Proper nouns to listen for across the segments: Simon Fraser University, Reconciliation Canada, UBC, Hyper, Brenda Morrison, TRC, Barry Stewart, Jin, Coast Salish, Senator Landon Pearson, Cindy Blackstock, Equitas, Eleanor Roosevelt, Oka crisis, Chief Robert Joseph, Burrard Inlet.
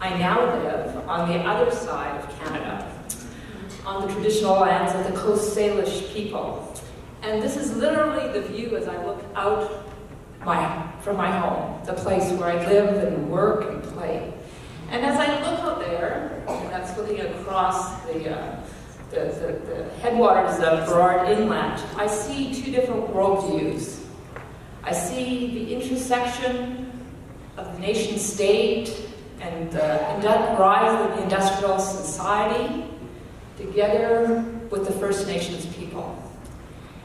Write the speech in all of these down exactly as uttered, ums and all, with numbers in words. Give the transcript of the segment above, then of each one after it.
I now live on the other side of Canada, on the traditional lands of the Coast Salish people. And this is literally the view as I look out my, from my home, the place where I live and work and play. And as I look out there, and that's looking across the, uh, the, the, the headwaters of Burrard Inlet, I see two different worldviews. I see the intersection of the nation state and the rise of the industrial society together with the First Nations people.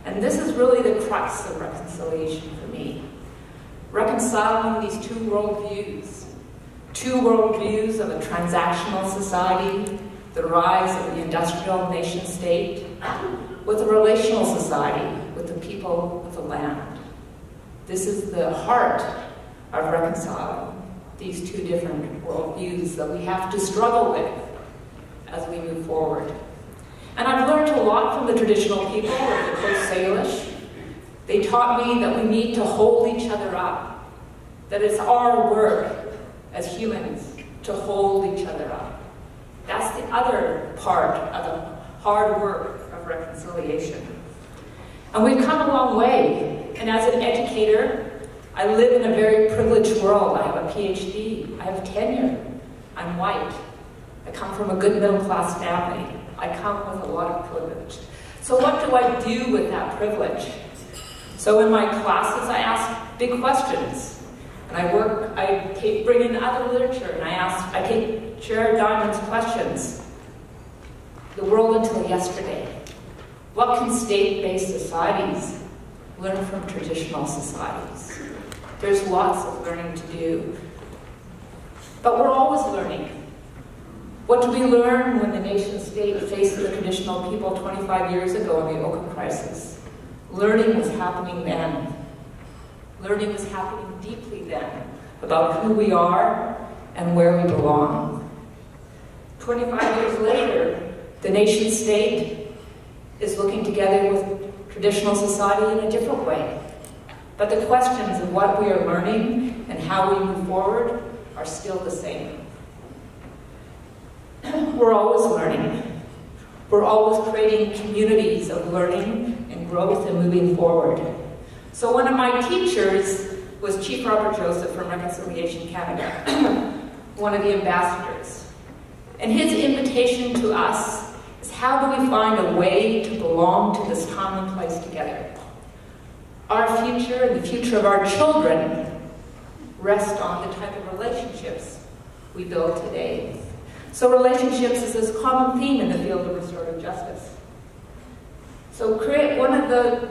And this is really the crux of reconciliation for me. Reconciling these two worldviews. Two worldviews of a transactional society, the rise of the industrial nation state, with a relational society, with the people of the land. This is the heart of reconciling these two different worldviews that we have to struggle with as we move forward. And I've learned a lot from the traditional people of the Coast Salish. They taught me that we need to hold each other up, that it's our work as humans to hold each other up. That's the other part of the hard work of reconciliation. And we've come a long way, and as an educator, I live in a very privileged world. I have a PhD, I have tenure, I'm white. I come from a good middle class family. I come with a lot of privilege. So what do I do with that privilege? So in my classes, I ask big questions. And I work, I take, bring in other literature, and I ask, I take Jared Diamond's questions. The world until yesterday. What can state-based societies learn from traditional societies? There's lots of learning to do. But we're always learning. What do we learn when the nation-state faced the traditional people twenty-five years ago in the Oka crisis? Learning was happening then. Learning was happening deeply then about who we are and where we belong. twenty-five years later, the nation state is looking together with traditional society in a different way. But the questions of what we are learning and how we move forward are still the same. We're always learning. We're always creating communities of learning and growth and moving forward. So one of my teachers was Chief Robert Joseph from Reconciliation Canada, one of the ambassadors. And his invitation to us is how do we find a way to belong to this common place together? Our future and the future of our children rest on the type of relationships we build today. So relationships is this common theme in the field of restorative justice. So create one of the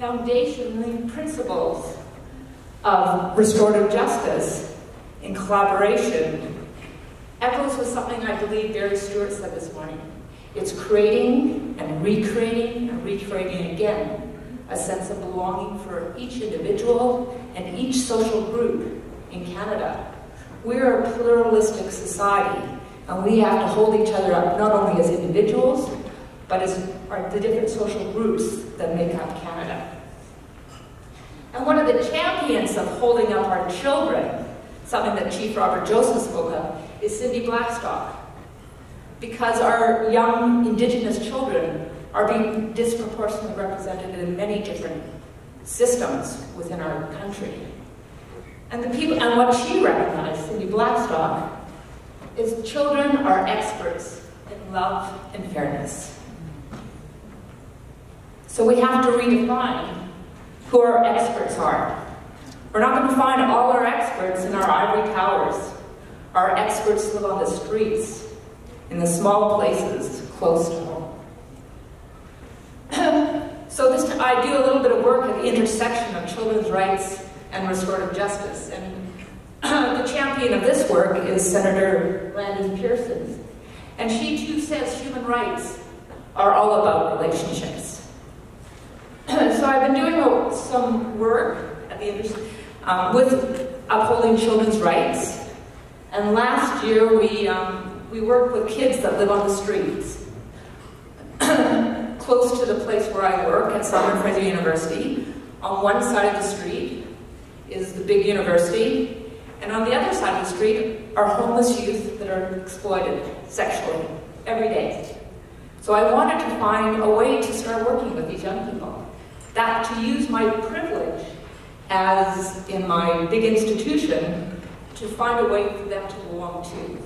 foundational principles of restorative justice in collaboration echoes with something I believe Barry Stewart said this morning. It's creating and recreating and recreating again a sense of belonging for each individual and each social group in Canada. We're a pluralistic society, and we have to hold each other up not only as individuals, but as are the different social groups that make up Canada. And one of the champions of holding up our children, something that Chief Robert Joseph spoke of, is Cindy Blackstock. Because our young Indigenous children are being disproportionately represented in many different systems within our country. And the people, and what she recognized, Cindy Blackstock, is children are experts in love and fairness. So we have to redefine who our experts are. We're not going to find all our experts in our ivory towers. Our experts live on the streets, in the small places close to home. So this, I do a little bit of work at the intersection of children's rights and restorative justice. And the champion of this work is Senator Landon Pearson. And she too says human rights are all about relationships. So I've been doing some work at the um, with upholding children's rights, and last year we um, we worked with kids that live on the streets, close to the place where I work at Simon Fraser University. On one side of the street is the big university, And on the other side of the street are homeless youth that are exploited sexually every day. So I wanted to find a way to start working with these young people. That to use my privilege as in my big institution to find a way for them to belong to.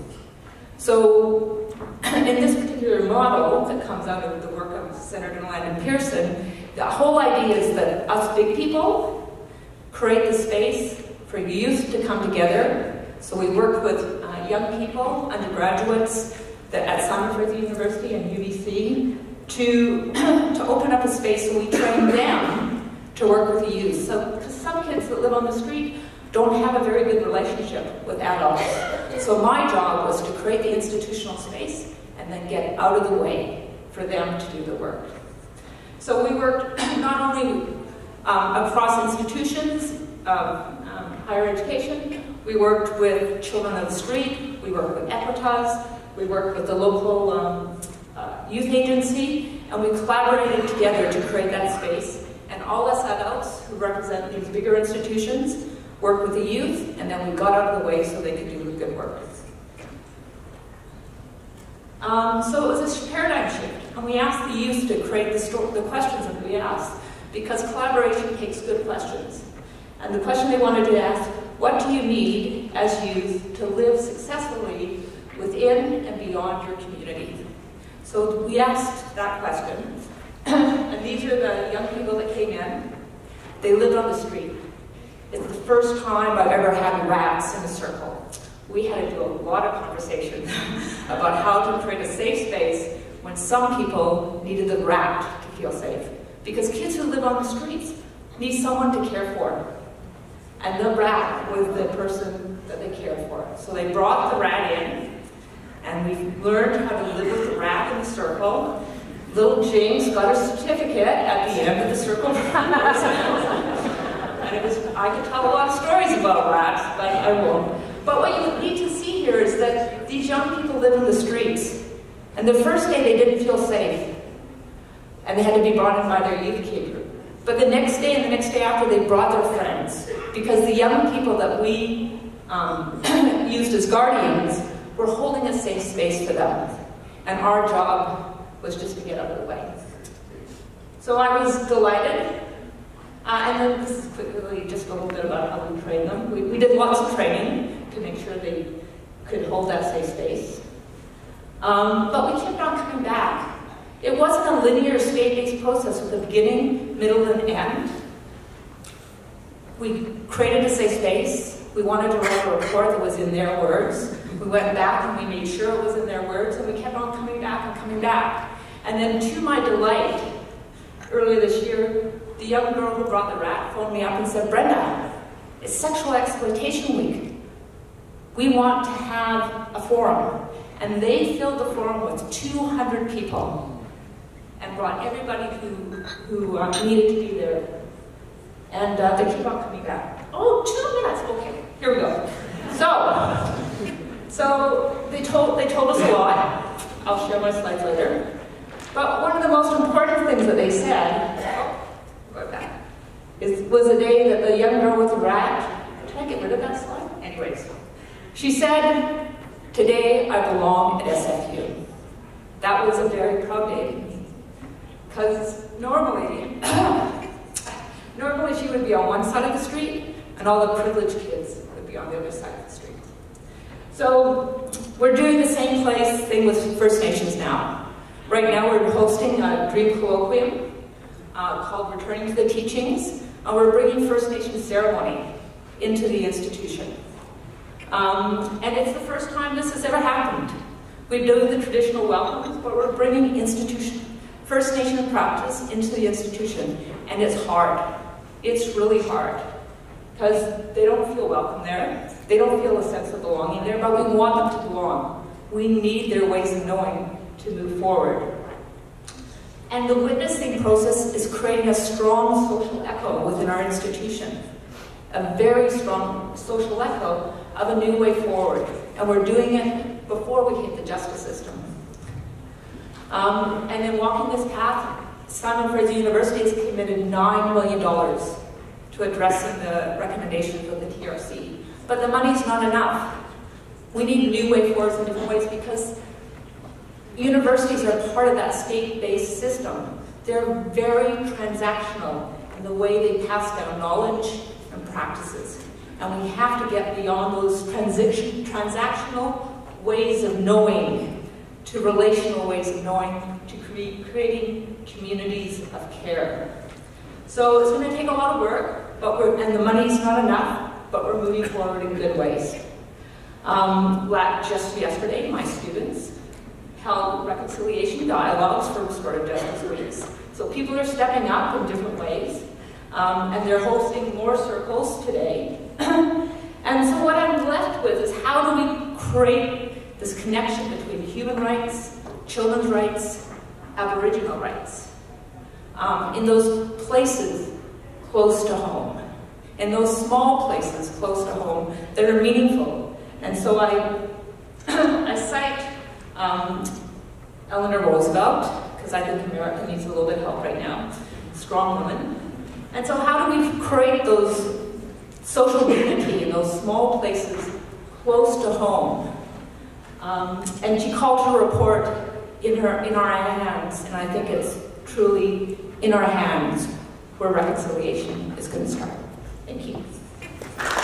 So in this particular model that comes out of the work of Senator Landon Pearson, the whole idea is that us big people create the space for youth to come together. So we work with uh, young people, undergraduates that at Simon Fraser University and U B C to, to open up a space so we train them to work with the youth. So, because some kids that live on the street don't have a very good relationship with adults. So my job was to create the institutional space and then get out of the way for them to do the work. So we worked not only um, across institutions, um, um, higher education, we worked with children on the street, we worked with Equitas, we worked with the local um, uh, youth agency, and we collaborated together to create that space. And all us adults who represent these bigger institutions worked with the youth, and then we got out of the way so they could do the good work. Um, so it was a paradigm shift, and we asked the youth to create the, sto the questions that we asked, because collaboration takes good questions. And the question they wanted to ask, what do you need as youth to live successfully within and beyond your community? So we asked that question, and these are the young people that came in. They lived on the street. It's the first time I've ever had rats in a circle. We had to do a lot of conversation about how to create a safe space when some people needed the rat to feel safe. Because kids who live on the streets need someone to care for. And the rat was the person that they cared for. So they brought the rat in, and we learned how to live with the rat in the circle. Little James got a certificate at the end of the circle. And it was, I could tell a lot of stories about rats, but I won't. But what you need to see here is that these young people live in the streets. And the first day they didn't feel safe. And they had to be brought in by their youth care group. But the next day and the next day after, they brought their friends. Because the young people that we um, used as guardians were holding a safe space for them. And our job was just to get out of the way. So I was delighted. Uh, and then this is quickly just a little bit about how we train them. We, we did lots of training to make sure they could hold that safe space. Um, but we kept on coming back. It wasn't a linear state-based process with a beginning, middle, and end. We created a safe space. We wanted to write a report that was in their words. We went back and we made sure it was in their words, and we kept on coming back and coming back. And then to my delight, earlier this year, the young girl who brought the rat phoned me up and said, "Brenda, it's Sexual Exploitation Week. We want to have a forum." And they filled the forum with two hundred people and brought everybody who, who uh, needed to be there. And uh, they keep on coming back. Oh, two minutes, okay, here we go. So, so they, told, they told us a lot. I'll share my slides later. But one of the most important things that they said That. It was a day that the young girl with the rat, did I get rid of that slide? Anyways, she said, "Today I belong at S F U." That was a very proud day. Because normally, normally she would be on one side of the street, and all the privileged kids would be on the other side of the street. So we're doing the same place thing with First Nations now. Right now we're hosting a Dream Colloquium Uh, called Returning to the Teachings, and we're bringing First Nations ceremony into the institution. Um, and it's the first time this has ever happened. We do the traditional welcomes, but we're bringing institution, First Nation practice into the institution, and it's hard. It's really hard, because they don't feel welcome there. They don't feel a sense of belonging there, but we want them to belong. We need their ways of knowing to move forward. And the witnessing process is creating a strong social echo within our institution, a very strong social echo of a new way forward. And we're doing it before we hit the justice system. Um, and in walking this path, Simon Fraser University has committed nine million dollars to addressing the recommendations of the T R C but the money's not enough. We need new way forwards in different ways because universities are part of that state-based system. They're very transactional in the way they pass down knowledge and practices. And we have to get beyond those transition, transactional ways of knowing to relational ways of knowing to cre creating communities of care. So it's going to take a lot of work, but we're, and the money's not enough, but we're moving forward in good ways. Um, like just yesterday, my students held reconciliation dialogues for restorative justice weeks. So people are stepping up in different ways, um, and they're hosting more circles today. And so what I'm left with is how do we create this connection between human rights, children's rights, Aboriginal rights, um, in those places close to home, in those small places close to home that are meaningful. And so I, I cite um, Eleanor Roosevelt, because I think America needs a little bit of help right now, strong woman. And so how do we create those social dignity in those small places close to home? Um, and she called her report in, her, in Our Hands, and I think it's truly in our hands where reconciliation is going to start. Thank you.